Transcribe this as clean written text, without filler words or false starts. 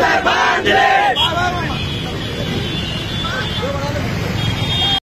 Mr. Bond!